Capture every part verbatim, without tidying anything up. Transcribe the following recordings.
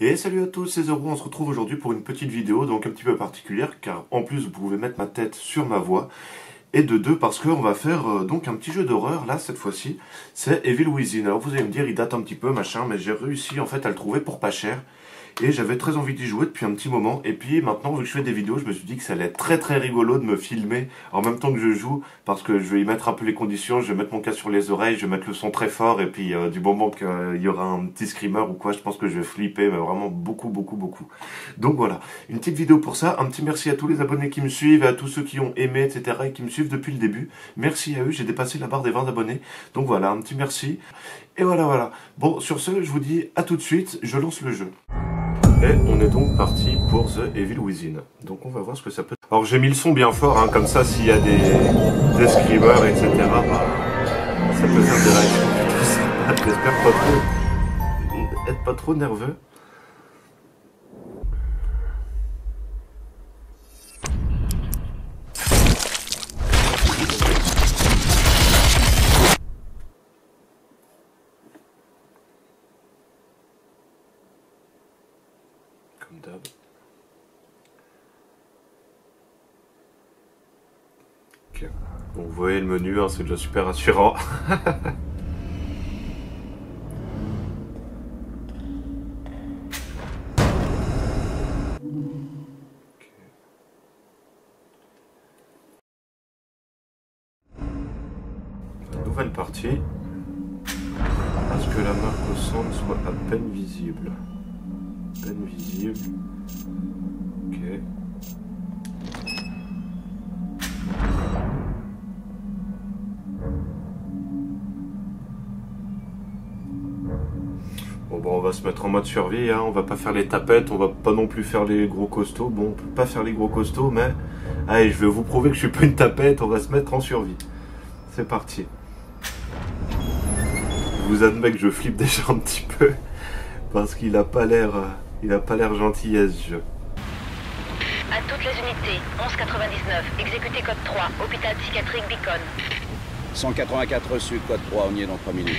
Et salut à tous, c'est The Roux. On se retrouve aujourd'hui pour une petite vidéo donc un petit peu particulière, car en plus vous pouvez mettre ma tête sur ma voix, et de deux parce qu'on va faire euh, donc un petit jeu d'horreur là cette fois-ci. C'est Evil Within. Alors vous allez me dire il date un petit peu machin, mais j'ai réussi en fait à le trouver pour pas cher et j'avais très envie d'y jouer depuis un petit moment. Et puis maintenant vu que je fais des vidéos, je me suis dit que ça allait être très très rigolo de me filmer en même temps que je joue, parce que je vais y mettre un peu les conditions, je vais mettre mon casque sur les oreilles, je vais mettre le son très fort, et puis euh, du moment qu'il euh, y aura un petit screamer ou quoi, je pense que je vais flipper, mais vraiment beaucoup beaucoup beaucoup. Donc voilà, une petite vidéo pour ça, un petit merci à tous les abonnés qui me suivent, à tous ceux qui ont aimé etc et qui me suivent depuis le début, merci à eux, j'ai dépassé la barre des vingt abonnés, donc voilà, un petit merci, et voilà voilà. Bon, sur ce, je vous dis à tout de suite, je lance le jeu. Et on est donc parti pour The Evil Within. Donc on va voir ce que ça peut... Alors j'ai mis le son bien fort, hein, comme ça s'il y a des, des screamers, et cetera. Bah, ça peut faire des réactions. J'espère pas trop... être pas trop nerveux. Okay. Bon, vous voyez le menu, hein, c'est déjà super rassurant. Okay. Nouvelle partie. Parce que la marque au centre soit à peine visible. Peine visible. Ok. Bon, bon, on va se mettre en mode survie, hein. On va pas faire les tapettes, on va pas non plus faire les gros costauds. Bon, on peut pas faire les gros costauds, mais... Allez, je vais vous prouver que je suis pas une tapette, on va se mettre en survie. C'est parti. Je vous admets que je flippe déjà un petit peu, parce qu'il a pas l'air... Il a pas l'air gentil à ce jeu. À toutes les unités, onze quatre-vingt-dix-neuf, exécuté code trois, hôpital psychiatrique Beacon. cent quatre-vingt-quatre reçu, code trois, on y est dans trois minutes.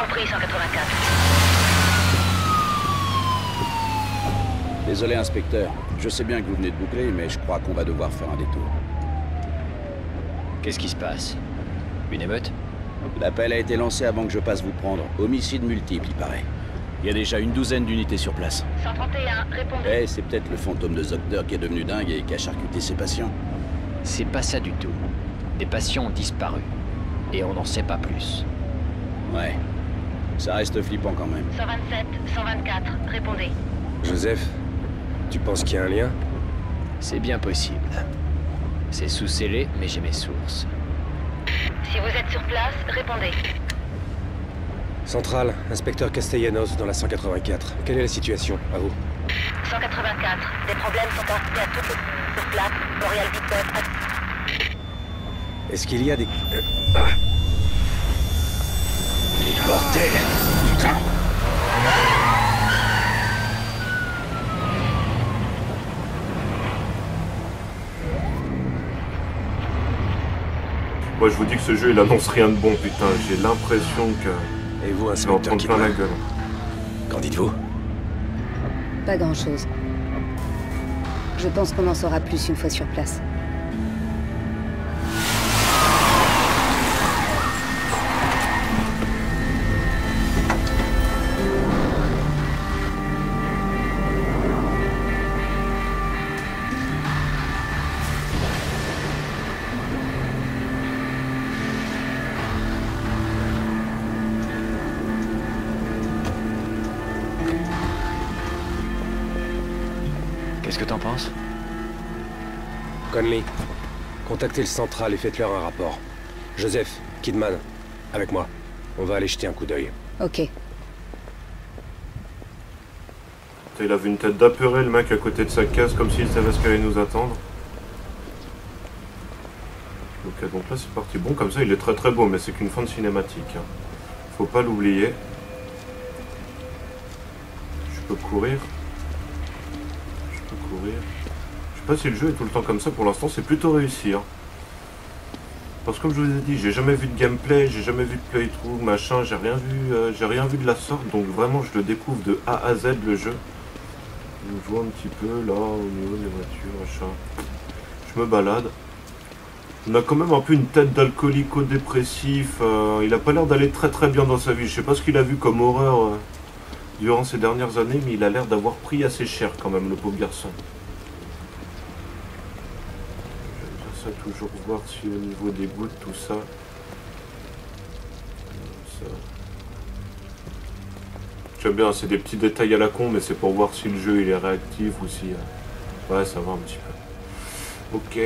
Compris, cent quatre-vingt-quatre. Désolé, inspecteur. Je sais bien que vous venez de boucler, mais je crois qu'on va devoir faire un détour. Qu'est-ce qui se passe? Une émeute? L'appel a été lancé avant que je passe vous prendre. Homicide multiple, il paraît. Il y a déjà une douzaine d'unités sur place. cent trente et un, répondez. Eh, hey, c'est peut-être le fantôme de Zocdor qui est devenu dingue et qui a charcuté ses patients. C'est pas ça du tout. Des patients ont disparu. Et on n'en sait pas plus. Ouais. Ça reste flippant quand même. cent vingt-sept, cent vingt-quatre, répondez. Joseph, tu penses qu'il y a un lien? C'est bien possible. C'est sous-scellé, mais j'ai mes sources. Si vous êtes sur place, répondez. Centrale, inspecteur Castellanos dans la cent quatre-vingt-quatre. Quelle est la situation, à vous? cent quatre-vingt-quatre. Des problèmes sont enregistrés à toute sur place. Boreal Victor. Est-ce qu'il y a des... Euh... Ah. Les bordels! Putain! Moi, je vous dis que ce jeu, il annonce rien de bon, putain. J'ai l'impression que... Et vous, inspecteur Kidman, plein la gueule. Qu'en dites-vous? Pas grand-chose. Je pense qu'on en saura plus une fois sur place. Qu'est-ce que t'en penses? Conley, contactez le central et faites-leur un rapport. Joseph, Kidman, avec moi. On va aller jeter un coup d'œil. Ok. Il avait une tête d'apeuré, le mec, à côté de sa case, comme s'il savait ce qu'allait nous attendre. Ok, donc là c'est parti. Bon, comme ça il est très très beau, mais c'est qu'une fin de cinématique. Hein. Faut pas l'oublier. Je peux courir. Courir. Je sais pas si le jeu est tout le temps comme ça, pour l'instant c'est plutôt réussi. Hein. Parce que comme je vous ai dit, j'ai jamais vu de gameplay, j'ai jamais vu de playthrough, machin, j'ai rien vu, euh, j'ai rien vu de la sorte, donc vraiment je le découvre de A à Z le jeu. Je vois un petit peu là au niveau des voitures, machin. Je me balade. On a quand même un peu une tête d'alcoolico-dépressif. Euh, il a pas l'air d'aller très très bien dans sa vie. Je sais pas ce qu'il a vu comme horreur euh, durant ces dernières années, mais il a l'air d'avoir pris assez cher quand même, le pauvre garçon. J'aime bien ça, toujours voir si au niveau des gouttes, tout ça. J'aime bien, c'est des petits détails à la con, mais c'est pour voir si le jeu il est réactif ou si... Euh... Ouais, ça va un petit peu. Ok.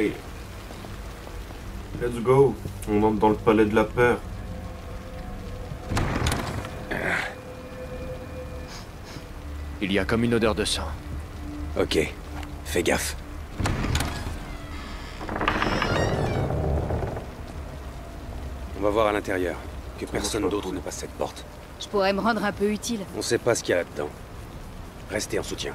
Let's go. On entre dans le palais de la peur. Il y a comme une odeur de sang. Ok, fais gaffe. On va voir à l'intérieur. Que personne d'autre ne passe cette porte. Je pourrais me rendre un peu utile. On sait pas ce qu'il y a là-dedans. Restez en soutien.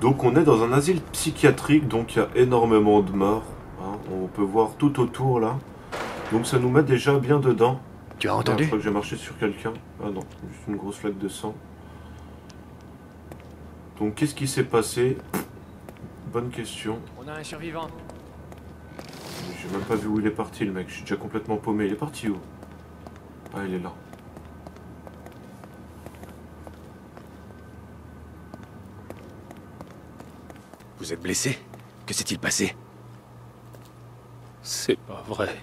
Donc on est dans un asile psychiatrique, donc il y a énormément de morts. Hein. On peut voir tout autour là. Donc ça nous met déjà bien dedans. Tu as entendu? Ah, je crois que j'ai marché sur quelqu'un. Ah non, juste une grosse flaque de sang. Donc qu'est-ce qui s'est passé? Bonne question. On a un survivant. J'ai même pas vu où il est parti le mec, je suis déjà complètement paumé. Il est parti où? Ah il est là. Vous êtes blessé? Que s'est-il passé? C'est pas vrai.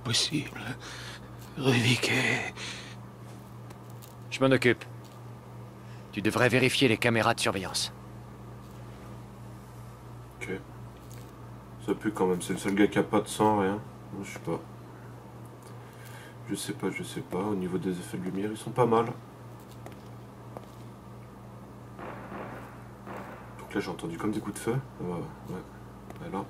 Impossible. Reviquet. Je m'en occupe. Tu devrais vérifier les caméras de surveillance. Ok. Ça pue quand même, c'est le seul gars qui a pas de sang, rien. Je sais pas. Je sais pas, je sais pas. Au niveau des effets de lumière, ils sont pas mal. Là j'ai entendu comme des coups de feu. Ouais, ouais. Alors.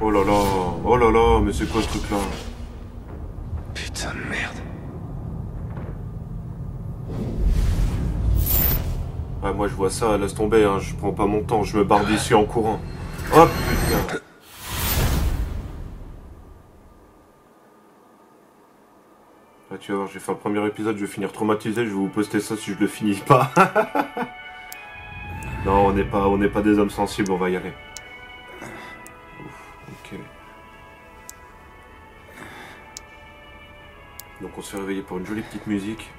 Oh là là, oh là là, mais c'est quoi ce truc là? Putain de merde. Ouais, moi je vois ça, laisse tomber, hein. Je prends pas mon temps, je me barre d'ici en courant. Oh putain. Tu vas voir, j'ai fait un premier épisode, je vais finir traumatisé, je vais vous poster ça si je le finis pas. Non, on n'est pas, on n'est pas des hommes sensibles, on va y aller. Ouf, ok. Donc on se fait réveiller par une jolie petite musique.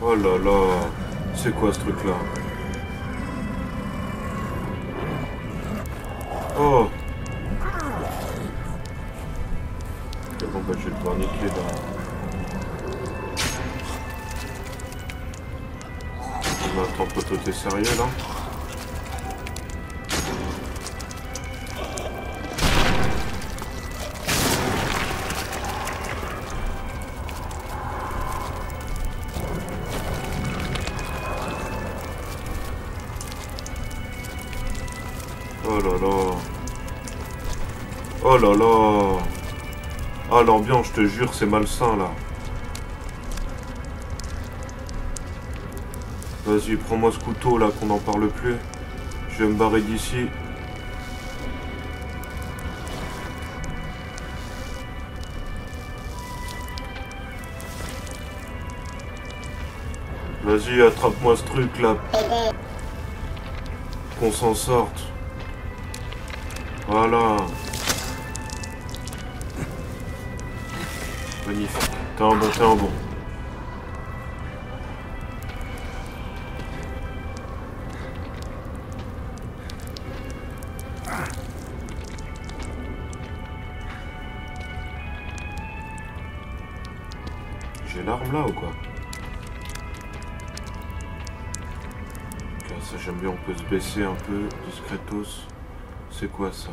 Oh là là. C'est quoi ce truc là? Oh! Et bon bah je vais devoir niquer là. Attends poteau, t'es sérieux là? Oh là là! Ah l'ambiance, je te jure, c'est malsain là. Vas-y, prends-moi ce couteau là, qu'on n'en parle plus. Je vais me barrer d'ici. Vas-y, attrape-moi ce truc là. Qu'on s'en sorte. Voilà. Magnifique. T'es un bon, t'es un bon. J'ai l'arme là ou quoi? Ça j'aime bien, on peut se baisser un peu, discretos. C'est quoi ça?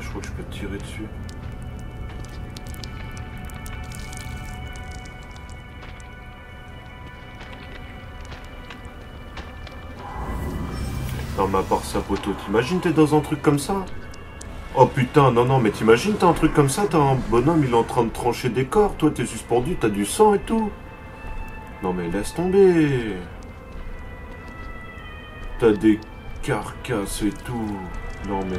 Je crois que je peux tirer dessus. ferme à part ça, poteau. T'imagines, t'es dans un truc comme ça? Oh putain, non, non, mais t'imagines, t'as un truc comme ça, t'as un bonhomme, il est en train de trancher des corps, toi, t'es suspendu, t'as du sang et tout. Non, mais laisse tomber. T'as des carcasses et tout. Non, mais...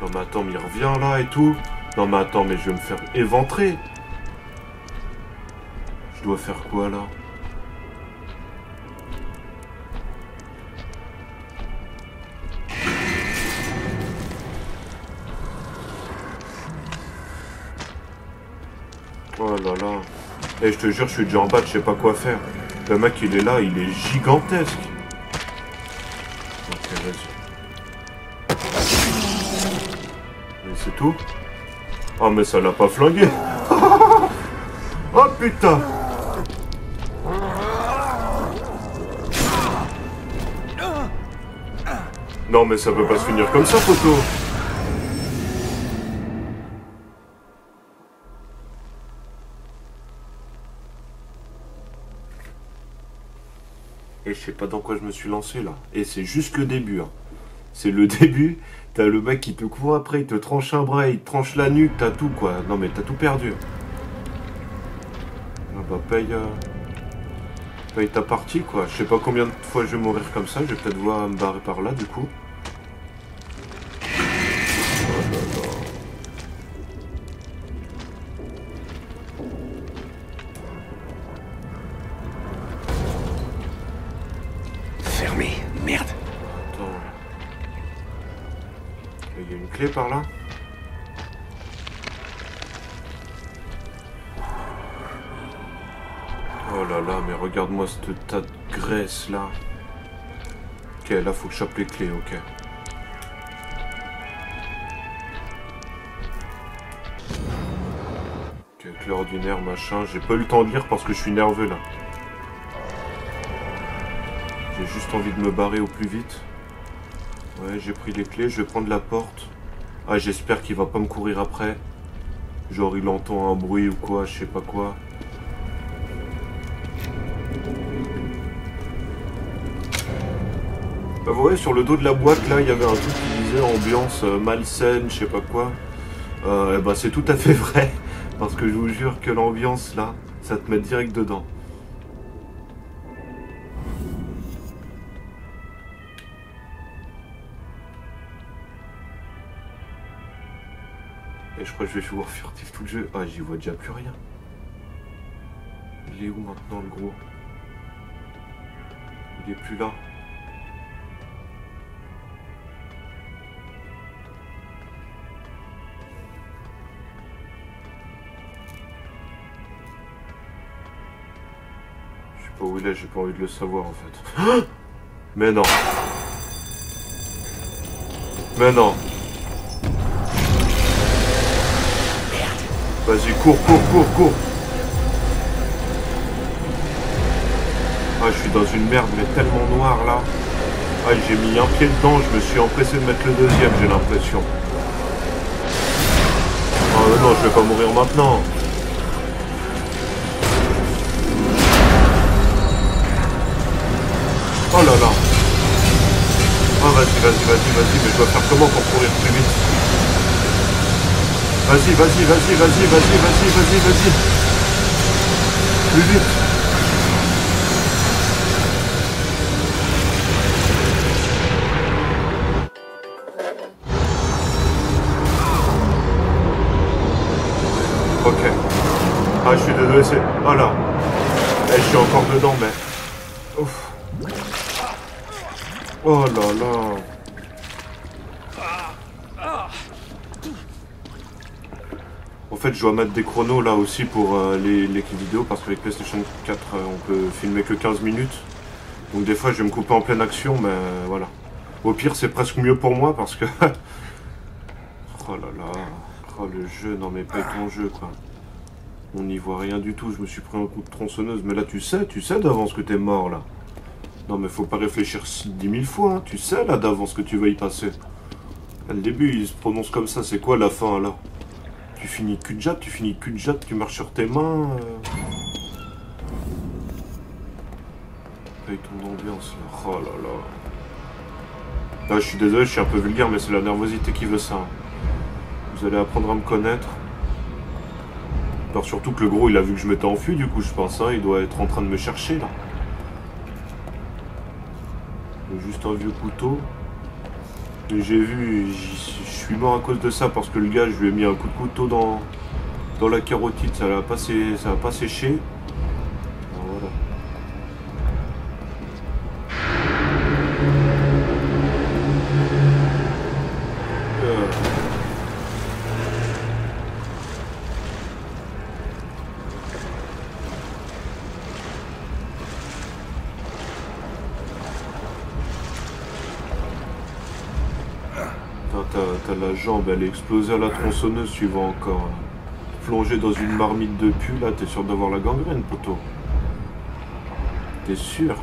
Non, mais attends, mais il revient là et tout. Non, mais attends, mais je vais me faire éventrer. Je dois faire quoi là? Oh là là. Et je te jure, je suis déjà en bas, je sais pas quoi faire. Le mec, il est là, il est gigantesque. Ok, vas-y. Et c'est tout? Ah, mais ça l'a pas flingué. Oh putain. Non, mais ça peut pas se finir comme ça, poteau. Et je sais pas dans quoi je me suis lancé là. Et c'est juste le début. Hein. C'est le début. T'as le mec qui te court après, il te tranche un bras, il te tranche la nuque, t'as tout quoi. Non mais t'as tout perdu. Ah bah paye, euh... paye ta partie quoi. Je sais pas combien de fois je vais mourir comme ça. Je vais peut-être devoir me barrer par là du coup. Par là. Oh là là, mais regarde-moi ce tas de graisse là. Ok, là faut que je chope les clés, ok. Ok, clé ordinaire, machin. J'ai pas eu le temps de lire parce que je suis nerveux là. J'ai juste envie de me barrer au plus vite. Ouais, j'ai pris les clés, je vais prendre la porte. Ah, j'espère qu'il va pas me courir après. Genre, il entend un bruit ou quoi, je sais pas quoi. Bah, vous voyez, sur le dos de la boîte, là, il y avait un truc qui disait ambiance euh, malsaine, je sais pas quoi. Euh, bah, c'est tout à fait vrai. Parce que je vous jure que l'ambiance, là, ça te met direct dedans. Je crois que je vais jouer furtif tout le jeu. Ah, j'y vois déjà plus rien. Il est où maintenant le gros? Il est plus là. Je sais pas où il est, j'ai pas envie de le savoir en fait. Mais non. Mais non. Vas-y, cours, cours, cours, cours. Ah, je suis dans une merde, mais tellement noire, là. Ah, j'ai mis un pied dedans, je me suis empressé de mettre le deuxième, j'ai l'impression. Oh non, je vais pas mourir maintenant. Oh là là. Ah, vas-y, vas-y, vas-y, vas-y, mais je dois faire comment pour courir plus vite? Vas-y, vas-y, vas-y, vas-y, vas-y, vas-y, vas-y, vas-y. Plus vite. Ok. Ah, je suis désolé, c'est... Oh là. Eh, je suis encore dedans, mais... Ouf. Oh là là. En fait, je dois mettre des chronos là aussi pour euh, les, les vidéos parce qu'avec PlayStation quatre, euh, on peut filmer que quinze minutes. Donc des fois, je vais me couper en pleine action, mais euh, voilà. Au pire, c'est presque mieux pour moi parce que... oh là là... Oh le jeu, non mais pas ton jeu quoi. On n'y voit rien du tout, je me suis pris un coup de tronçonneuse. Mais là, tu sais, tu sais d'avance que t'es mort là. Non mais faut pas réfléchir dix mille fois, hein. Tu sais là d'avance que tu vas y passer. Là, le début, il se prononce comme ça, c'est quoi la fin là? Tu finis cul-de-jatte, tu finis cul-de-jatte, tu marches sur tes mains. Euh... paye ton ambiance. Oh là là. Là, je suis désolé, je suis un peu vulgaire, mais c'est la nervosité qui veut ça. Vous allez apprendre à me connaître. Alors, surtout que le gros, il a vu que je m'étais enfui, du coup, je pense, hein, il doit être en train de me chercher, là. Juste un vieux couteau. J'ai vu, je suis mort à cause de ça parce que le gars, je lui ai mis un coup de couteau dans, dans la carotide, ça l'a pas, ça a pas séché. Voilà. Euh. T'as la jambe, elle est explosée à la tronçonneuse, suivant encore. Plongé dans une marmite de pu, là, t'es sûr d'avoir la gangrène, poteau. T'es sûr?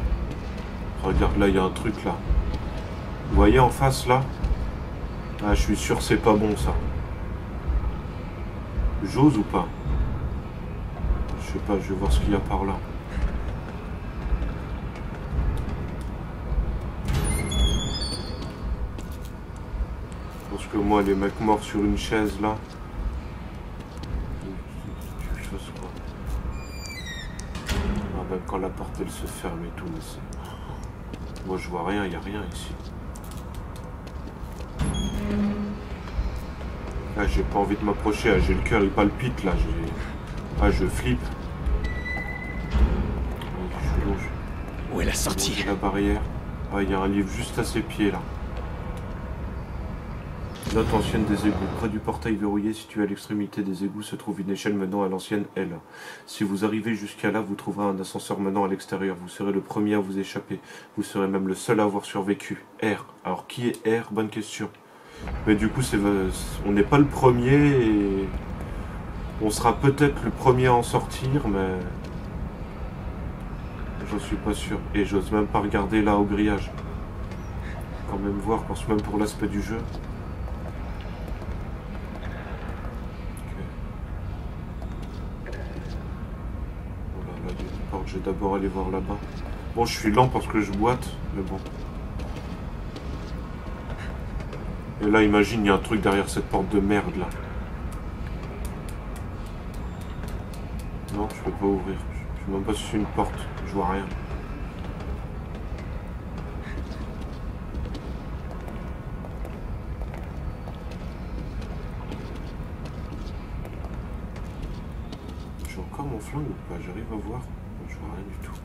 Regarde, là, il y a un truc, là. Vous voyez en face, là? Ah, je suis sûr, c'est pas bon, ça. J'ose ou pas? Je sais pas, je vais voir ce qu'il y a par là. Parce que moi, les mecs morts sur une chaise, là... Ah, même quand la porte, elle se ferme et tout, mais c'est... Moi, je vois rien, il n'y a rien ici. Là, j'ai pas envie de m'approcher, ah, j'ai le cœur, il palpite, là, j'ai... Ah, je flippe. Je suis longe. Où est la sortie? La barrière. Ah, il y a un livre juste à ses pieds, là. Note ancienne des égouts. Près du portail verrouillé situé à l'extrémité des égouts se trouve une échelle menant à l'ancienne L. Si vous arrivez jusqu'à là, vous trouverez un ascenseur menant à l'extérieur. Vous serez le premier à vous échapper. Vous serez même le seul à avoir survécu. R. Alors qui est R? Bonne question. Mais du coup, c'est on n'est pas le premier et on sera peut-être le premier à en sortir, mais j'en suis pas sûr. Et j'ose même pas regarder là au grillage. Quand même voir, pense même pour l'aspect du jeu. Je vais d'abord aller voir là-bas. Bon, je suis lent parce que je boite, mais bon. Et là, imagine, il y a un truc derrière cette porte de merde, là. Non, je peux pas ouvrir. Je sais même pas si c'est une porte. Je vois rien. J'ai encore mon flingue ou pas? J'arrive à voir. Je vois rien du tout.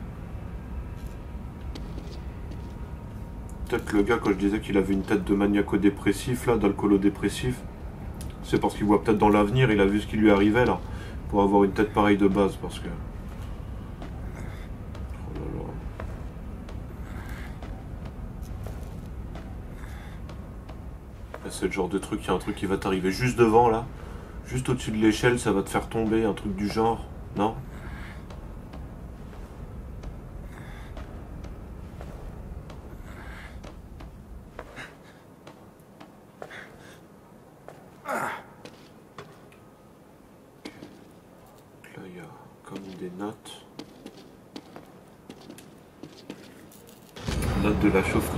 Peut-être le gars, quand je disais qu'il avait une tête de maniaco-dépressif, là, d'alcoolo-dépressif, c'est parce qu'il voit peut-être dans l'avenir, il a vu ce qui lui arrivait, là, pour avoir une tête pareille de base, parce que... Oh là là. C'est le genre de truc, il y a un truc qui va t'arriver juste devant, là, juste au-dessus de l'échelle, ça va te faire tomber, un truc du genre, non ?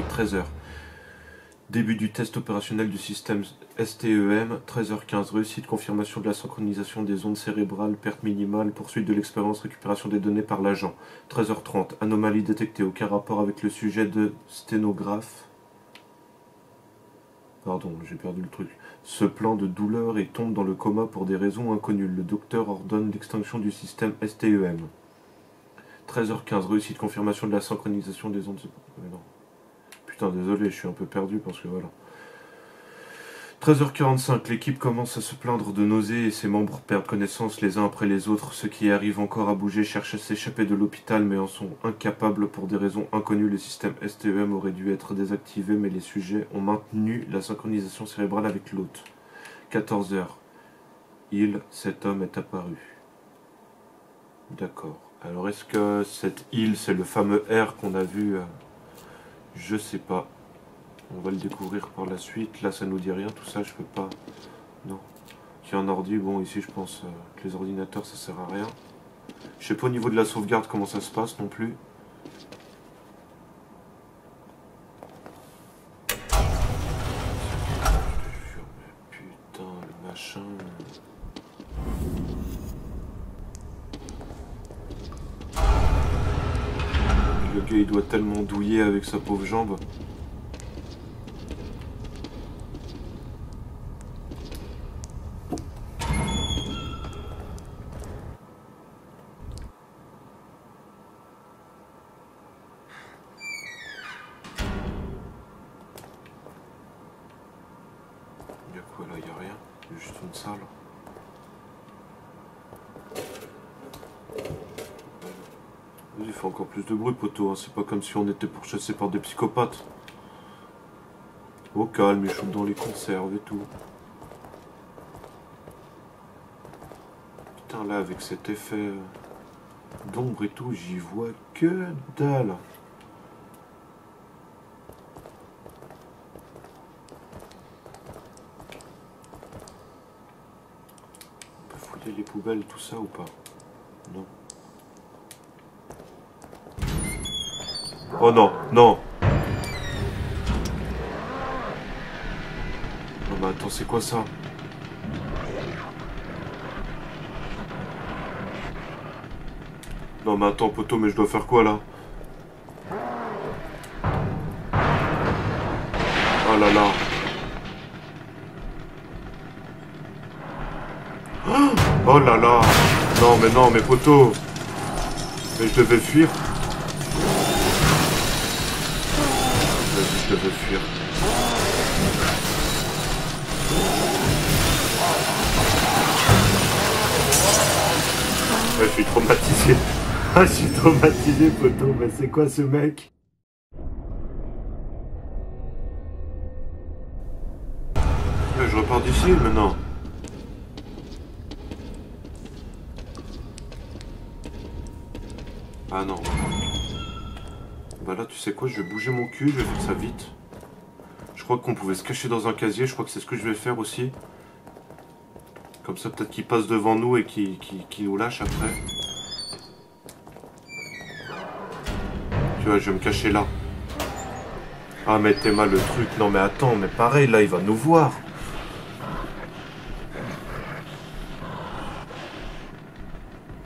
treize heures. Début du test opérationnel du système S T E M, treize heures quinze, réussite, confirmation de la synchronisation des ondes cérébrales, perte minimale, poursuite de l'expérience, récupération des données par l'agent. treize heures trente, anomalie détectée, aucun rapport avec le sujet de sténographe. Pardon, j'ai perdu le truc. Se plaint de douleur et tombe dans le coma pour des raisons inconnues. Le docteur ordonne l'extinction du système S T E M. treize heures quinze, réussite, confirmation de la synchronisation des ondes... Mais non. Désolé, je suis un peu perdu parce que voilà. treize heures quarante-cinq, l'équipe commence à se plaindre de nausées et ses membres perdent connaissance les uns après les autres. Ceux qui arrivent encore à bouger cherchent à s'échapper de l'hôpital mais en sont incapables pour des raisons inconnues. Le système S T E M aurait dû être désactivé mais les sujets ont maintenu la synchronisation cérébrale avec l'hôte. quatorze heures, il, cet homme, est apparu. D'accord. Alors est-ce que cet il, c'est le fameux R qu'on a vu? Je sais pas. On va le découvrir par la suite. Là, ça nous dit rien. Tout ça, je peux pas... Non. Tiens, un ordi. Bon, ici, je pense que les ordinateurs, ça sert à rien. Je sais pas au niveau de la sauvegarde comment ça se passe non plus. Le gars, il doit tellement douiller avec sa pauvre jambe. C'est pas comme si on était pourchassé par des psychopathes. Au calme, ils shootent dans les conserves et tout. Putain, là, avec cet effet d'ombre et tout, j'y vois que dalle. On peut fouiller les poubelles, tout ça ou pas? Non. Oh non, non. Non mais attends, c'est quoi ça? Non mais attends, poteau, mais je dois faire quoi là? Oh là là. Oh là là. Non mais non, mais poteau. Mais je devais fuir. Je veux fuir. Ouais, je suis traumatisé. Ah, je suis traumatisé, poteau. Mais c'est quoi ce mec? Mais je repars d'ici maintenant. Ah non. Bah là, tu sais quoi, je vais bouger mon cul, je vais faire ça vite. Je crois qu'on pouvait se cacher dans un casier, je crois que c'est ce que je vais faire aussi. Comme ça, peut-être qu'il passe devant nous et qu'il qu'il, qu'il nous lâche après. Tu vois, je vais me cacher là. Ah, mais t'es mal le truc. Non, mais attends, mais pareil, là, il va nous voir.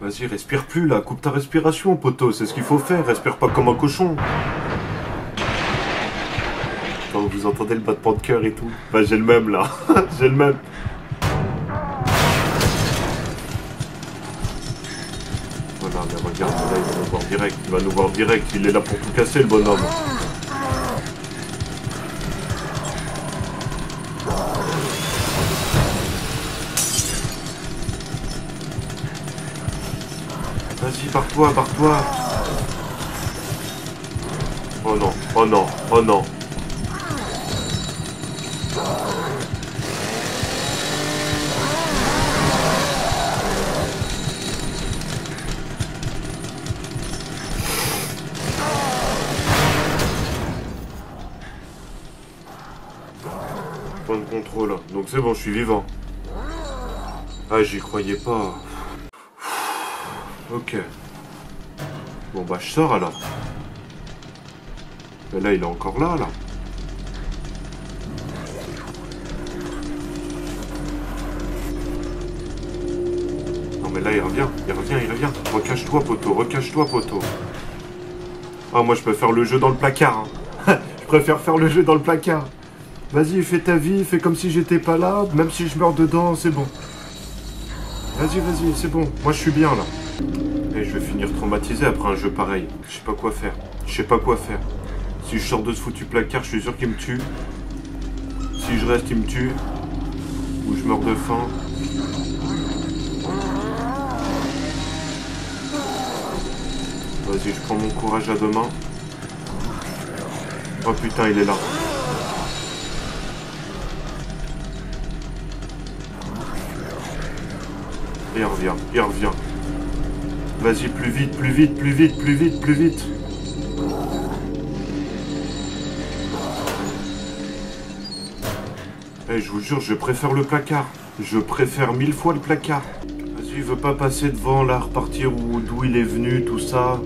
Vas-y, respire plus là, coupe ta respiration, poteau, c'est ce qu'il faut faire, respire pas comme un cochon. Quand vous entendez le battement de cœur et tout, bah j'ai le même là, j'ai le même. Voilà, mais regarde, là il va nous voir direct, il va nous voir direct, il est là pour tout casser le bonhomme. Par-toi, par-toi. Oh non, oh non, oh non. Point de contrôle. Donc c'est bon, je suis vivant. Ah, j'y croyais pas. Ok. Bon bah je sors alors. Mais là il est encore là là. Non mais là il revient, il revient, il revient. Recache-toi poteau, recache-toi poteau. Ah moi je peux faire le jeu dans le placard. Hein. Je préfère faire le jeu dans le placard. Vas-y fais ta vie, fais comme si j'étais pas là. Même si je meurs dedans, c'est bon. Vas-y, vas-y, c'est bon. Moi je suis bien là. Et je vais finir traumatisé après un jeu pareil. Je sais pas quoi faire. Je sais pas quoi faire. Si je sors de ce foutu placard, je suis sûr qu'il me tue. Si je reste, il me tue. Ou je meurs de faim. Vas-y, je prends mon courage à deux mains. Oh putain, il est là. Et il revient, il revient. Vas-y, plus vite, plus vite, plus vite, plus vite, plus vite. Eh, je vous jure, je préfère le placard. Je préfère mille fois le placard. Vas-y, il veut pas passer devant, là, repartir d'où il est venu, tout ça.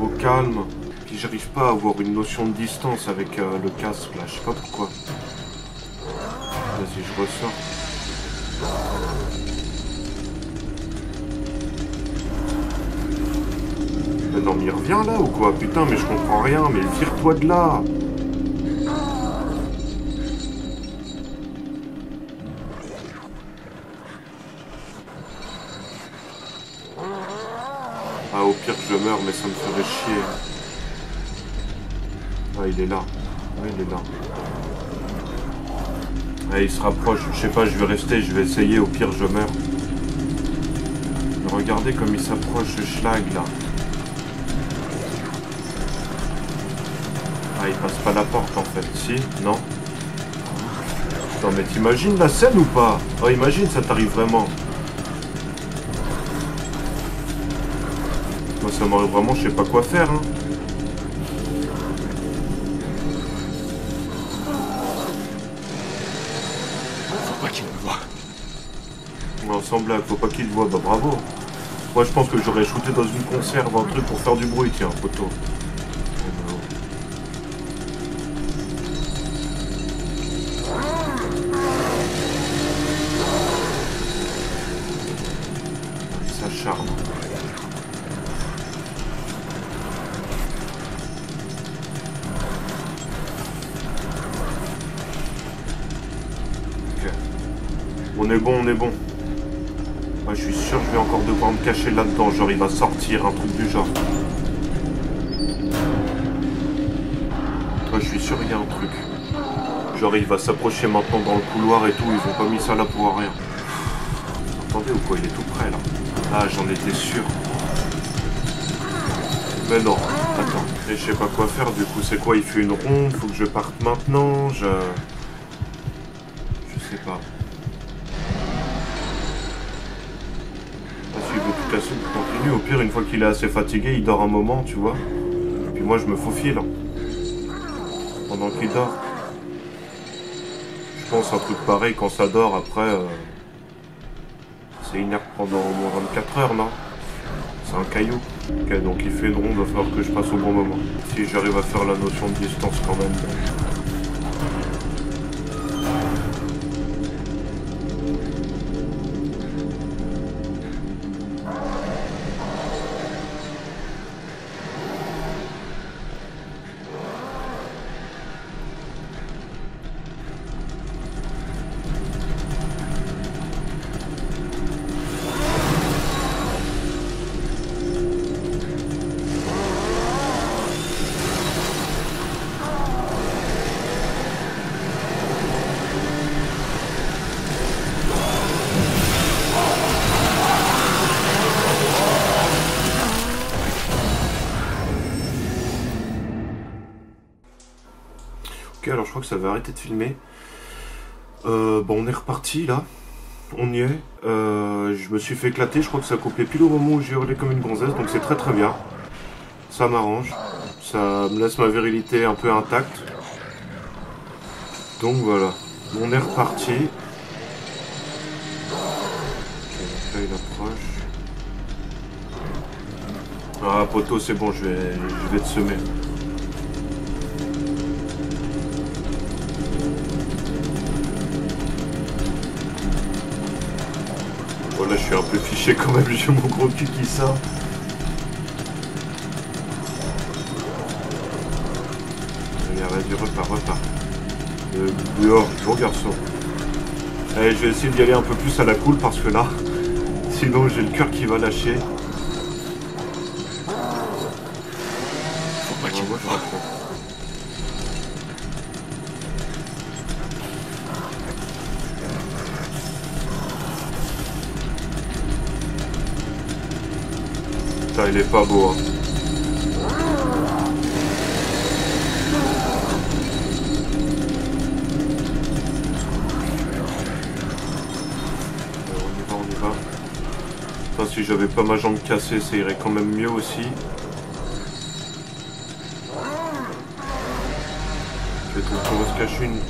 Au calme. Puis j'arrive pas à avoir une notion de distance avec euh, le casque, là. Je sais pas pourquoi. Vas-y, je ressors. Non mais reviens là ou quoi? Putain mais je comprends rien, mais vire-toi de là. Ah au pire que je meurs mais ça me ferait chier. Ah il est là. Ah il est là. Ah il se rapproche, je sais pas, je vais rester, je vais essayer, au pire je meurs. Regardez comme il s'approche le schlag là. Ah il passe pas la porte en fait, si, non. Non mais t'imagines la scène ou pas? Oh imagine ça t'arrive vraiment. Moi ça m'arrive vraiment, je sais pas quoi faire hein. Faut pas qu'il me voie. Ouais, on semble là, faut pas qu'il le voie, bah bravo. Moi je pense que j'aurais shooté dans une conserve un truc pour faire du bruit, tiens, poteau. Caché là-dedans, genre il va sortir, un truc du genre. Moi je suis sûr il y a un truc. Genre il va s'approcher maintenant dans le couloir et tout, ils ont pas mis ça là pour rien. Attendez ou quoi, il est tout près là. Ah j'en étais sûr. Mais non, attends. Et je sais pas quoi faire du coup, c'est quoi, il fait une ronde, faut que je parte maintenant, je... Je sais pas. Continue, au pire une fois qu'il est assez fatigué il dort un moment tu vois, et puis moi je me faufile pendant qu'il dort. Je pense un truc pareil quand ça dort après euh... c'est inerte pendant au moins vingt-quatre heures non? C'est un caillou. Ok donc il fait une ronde, il va falloir que je passe au bon moment. Si j'arrive à faire la notion de distance quand même. Alors je crois que ça va arrêter de filmer. Euh, bon on est reparti là. On y est. Euh, je me suis fait éclater. Je crois que ça a coupé pile au moment où j'ai hurlé comme une gonzesse. Donc c'est très très bien. Ça m'arrange. Ça me laisse ma virilité un peu intacte. Donc voilà. On est reparti. Là il approche. Ah poteau c'est bon, je vais, je vais te semer. Là, je suis un peu fiché quand même, j'ai mon gros cul qui sort. Regarde, vas-y, repars, repars. Euh, dehors, bon garçon. Allez, je vais essayer d'y aller un peu plus à la cool parce que là, sinon j'ai le cœur qui va lâcher. Faut pas qu'il me voie. Il est pas beau hein. On y va, on y va. Enfin, si j'avais pas ma jambe cassée, ça irait quand même mieux aussi. Je vais donc on va se cacher une...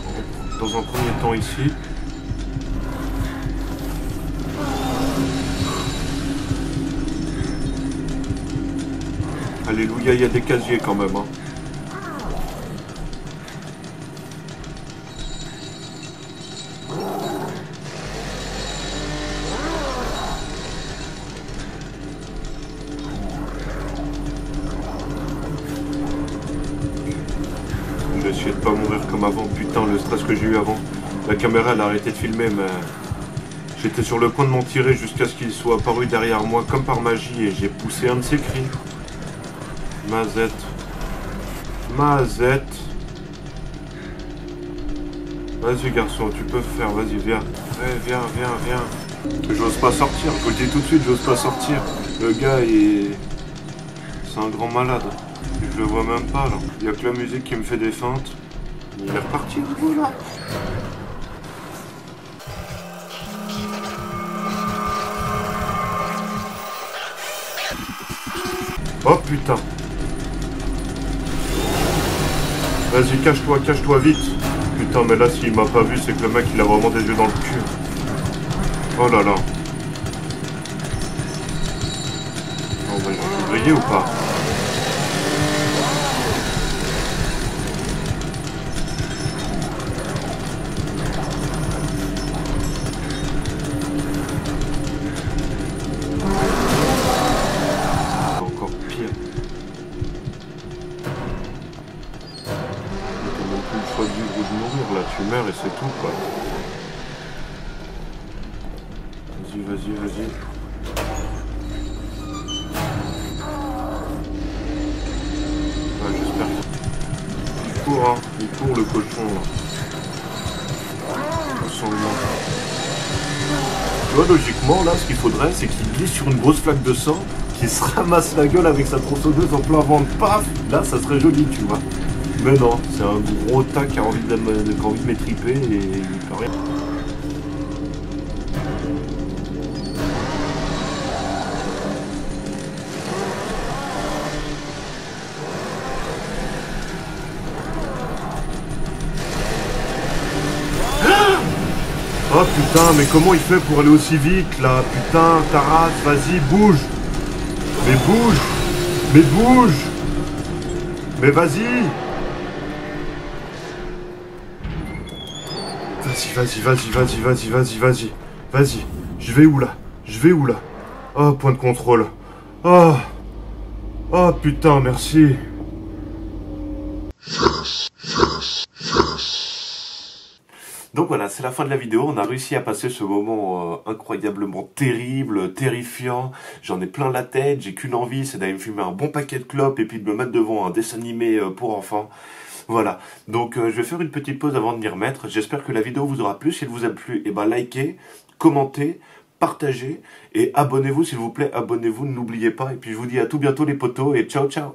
dans un premier temps ici. Alléluia, il y a des casiers quand même. Hein. je vais pas mourir comme avant, putain le stress que j'ai eu avant. La caméra elle a arrêté de filmer mais j'étais sur le point de m'en tirer jusqu'à ce qu'il soit apparu derrière moi comme par magie et j'ai poussé un de ses cris. Mazette. Mazette. Vas-y garçon, tu peux faire, vas-y viens. Ouais, viens, viens, viens. J'ose pas sortir, je vous le dis tout de suite, j'ose pas sortir. Le gars il... c'est un grand malade. Je le vois même pas là. Il y a que la musique qui me fait des feintes. Il est reparti de vous là. Oh putain. Vas-y cache-toi, cache-toi vite. Putain mais là s'il m'a pas vu c'est que le mec il a vraiment des yeux dans le cul. Oh là là. Oh bah j'ai brillé ou pas? C'est qu'il glisse sur une grosse flaque de sang, qui se ramasse la gueule avec sa tronçonneuse en plein ventre, paf, là ça serait joli tu vois. Mais non, c'est un gros tas qui a envie de, envie de m'étriper et il fait rien. Oh putain, mais comment il fait pour aller aussi vite là? Putain, Taras, vas-y, bouge. Mais bouge. Mais bouge. Mais vas-y. Vas-y, vas-y, vas-y, vas-y, vas-y, vas-y, vas-y. Vas-y. Je vais où là? Je vais où là? Oh, point de contrôle. Oh. Oh putain, merci. Donc voilà, c'est la fin de la vidéo, on a réussi à passer ce moment euh, incroyablement terrible, terrifiant, j'en ai plein la tête, j'ai qu'une envie, c'est d'aller me fumer un bon paquet de clopes et puis de me mettre devant un dessin animé euh, pour enfants. Voilà, donc euh, je vais faire une petite pause avant de m'y remettre, j'espère que la vidéo vous aura plu, si elle vous a plu, eh ben likez, commentez, partagez et abonnez-vous s'il vous plaît, abonnez-vous, n'oubliez pas, et puis je vous dis à tout bientôt les potos et ciao ciao.